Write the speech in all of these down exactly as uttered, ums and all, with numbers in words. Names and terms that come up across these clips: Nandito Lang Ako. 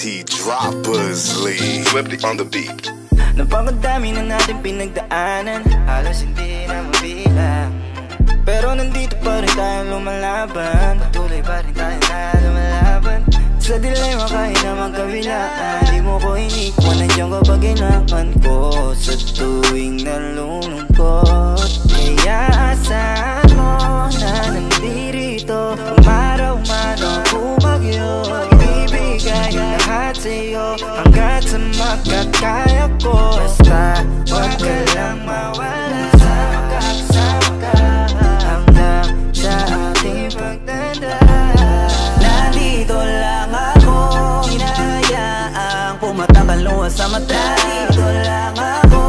T Droppers Lee Flipped on the beat. Napapadami na natin pinagdaanan, halos hindi na mabilang. Pero nandito pa rin tayong lumalaban, patuloy pa rin tayong na lumalaban. Sa dilema kahit naman kabilaan, di mo ko inikwan, nandiyan ka pag inakan ko. Sa tuwing nalulungkot, kaya asahan mo na nandirito. Umaraw man ang bumagyo, ibibigay ang lahat sa'yo hanggat sa makakaya ko. Basta huwag ka lang mawala, sama ka, sama ka hanggang sa ating pagtanda. Nandito lang ako, hinahayaang pumatak ang luha sa mata. Nandito lang ako,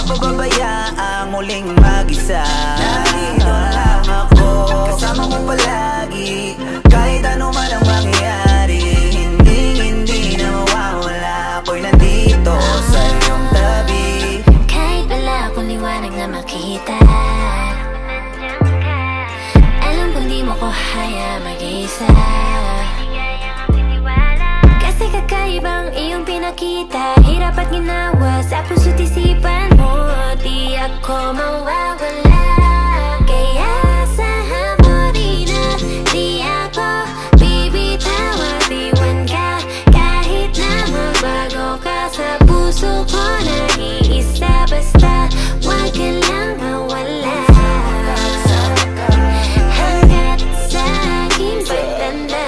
napababayaang muling mag-isa. Nandito lang ako, kasama mo palagi, kahit ano man ang mangyari. Hindi, hindi na mawawala, ako'y nandito sa iyong tabi. Kahit wala akong liwanag na makita, alam kong di mo ko haya mag-isa. Kasi kakaibang iyong pinakita, hirap at ginawa sa puso't isipan mo. Di ako mawawala, kaya asahan mo rin na di ako bibitaw. Diwan ka kahit na mabago ka sa puso ko, nag-iisa. Basta huwag ka lang mawala, hanggat sa aking pagtanda.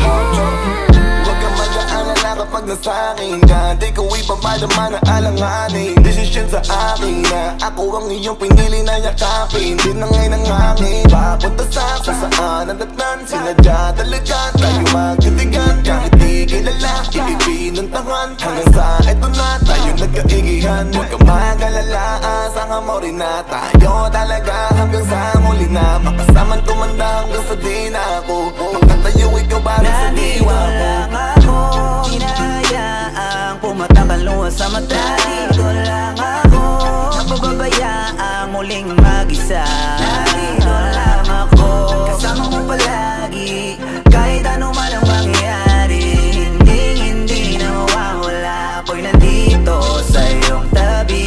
Huwag ka mag-aalala na kapag nasa akin ka, di ko ipapadama na alanganin. Desisyon sa akin na ako ang iyong pinili na yakapin. Di na ngayon ang hangin, papunta sa kung saan ang datnan. Sinadya talaga tayo magkatigan, kahit di kilala, ipipinuntahan. Hanggang sa eto na tayo nagkaigihan. Huwag ka mag-alala, asahan mo rin na tayo talaga hanggang sa muli na makasamang tumanda hanggang sa di na ako magkatayo, ikaw parang sa diwa ko. Pumatak ang luha sa mata, nandito lang ako, napababayaang muling mag-isa. Nandito lang ako, kasama mo palagi, kahit ano man ang mangyari. Hindi, hindi na mawawala, ako'y nandito sa iyong tabi.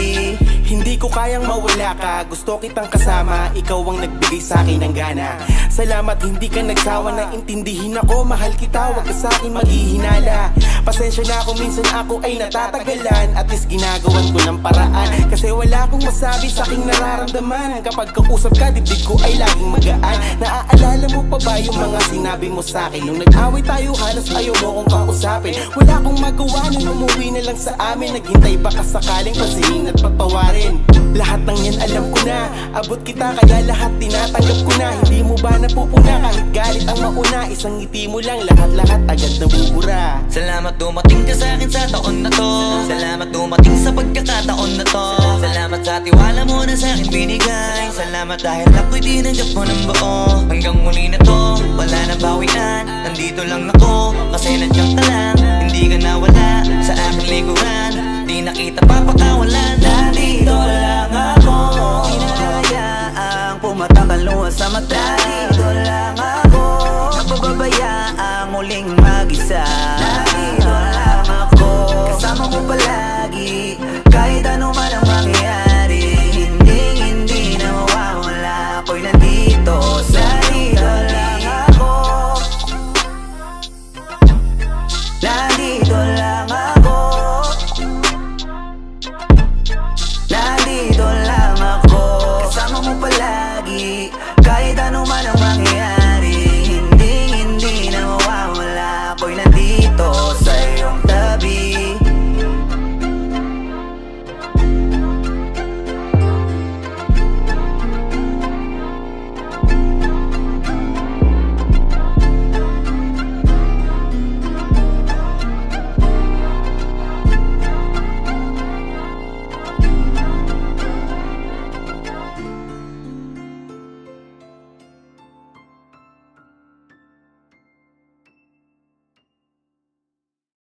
Hindi ko kayang mawala ka, gusto kitang kasama, ikaw ang nagbigay sa akin ng gana. Salamat, hindi ka nagsawa na intindihin ako. Mahal kita, wag ka sa akin maghihinala. Pasensya na kung minsan ako ay natatagalan, at least ginagawan ko ng paraan. Kasi wala akong masabi sa aking nararamdaman, kapag kausap ka, dibdib ko ay laging magaan. Naaalala mo pa ba yung mga sinabi mo sa akin? Nung nag-away tayo, halos ayaw mo kong kausapin. Wala akong magawa nung umuwi na lang sa amin. Naghintay baka sakaling pasingin at patawarin. Lahat ng yan alam ko na, abot kita kaya lahat tinatanggap ko na. Hindi mo ba napupuna kahit galit ang mauna? Isang ngiti mo lang, lahat-lahat agad nabubura. Salamat dumating ka sa akin sa taon na to, salamat dumating sa pagkakataon na to, salamat sa tiwala mo na sa akin binigay, salamat dahil ako'y dinanggap mo ng buo. Hanggang muli na to, wala na bawian, nandito lang ako, kasi nandiyan ka lang.